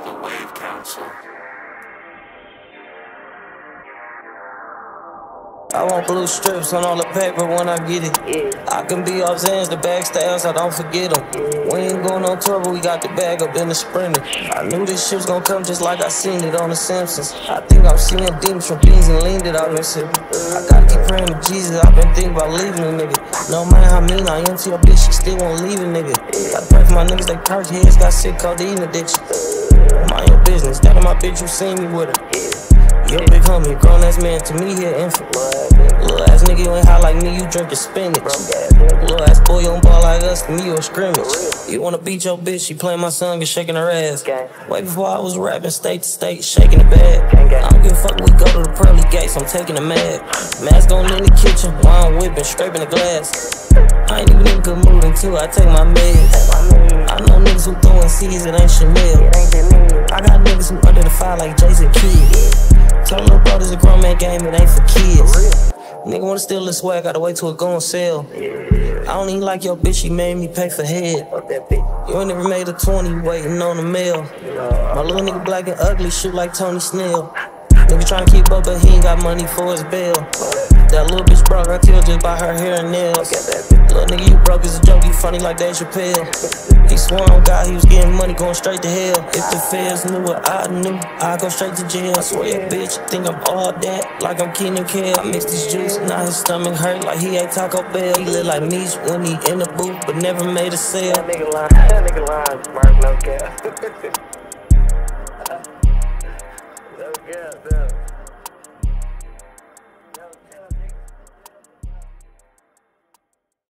by the Wave Council. I want blue strips on all the paper when I get it. I can be off hands, the back stabs, I don't forget them. We ain't going no trouble, we got the bag up in the sprinter. I knew this shit's gonna come just like I seen it on The Simpsons. I think I'm seeing demons from beans and lean that I've been sipping. I gotta keep praying to Jesus, I've been thinking about leaving a nigga. No matter how mean I am to your bitch, she still won't leave a nigga. I pray for my niggas, they perk heads, got sick, called eating addiction. Mind your business, that of my bitch, you seen me with her. Yo, big homie, grown ass man, to me, he an infant. Little ass nigga, you ain't hot like me, you drink your spinach. Little ass boy, you don't ball like us, to me, you a scrimmage. You wanna beat your bitch, she playing my song and shaking her ass. Way before I was rapping, state to state, shaking the bag. I don't give a fuck, we go to the pearly gates, I'm taking the mag. Mask on in the kitchen, wine whipping, scraping the glass. I ain't even in good mood until I take my meds. I know niggas who throwing C's, it ain't Chanel. I got niggas who under the fire like Jason Kidd. Tell little bro, this a grown man game, it ain't for kids. Nigga wanna steal this swag, gotta wait till it go on sale. I don't even like your bitch, she made me pay for head. You ain't never made a 20, waiting on the mail. My little nigga black and ugly, shoot like Tony Snell. Nigga tryna keep up, but he ain't got money for his bail. That little bitch broke, I tell just by her hair and nails. Little nigga, you broke as a joke, you funny like Dave Chappelle. He swore on God he was getting money, going straight to hell. If the feds knew what I knew, I'd go straight to jail. I swear that bitch, think I'm all that, like I'm Keenan Kel. I mixed his juice, now his stomach hurt like he ate Taco Bell. He look like me when he in the booth, but never made a sale. That nigga lying, Mark, no cap. No cap, no.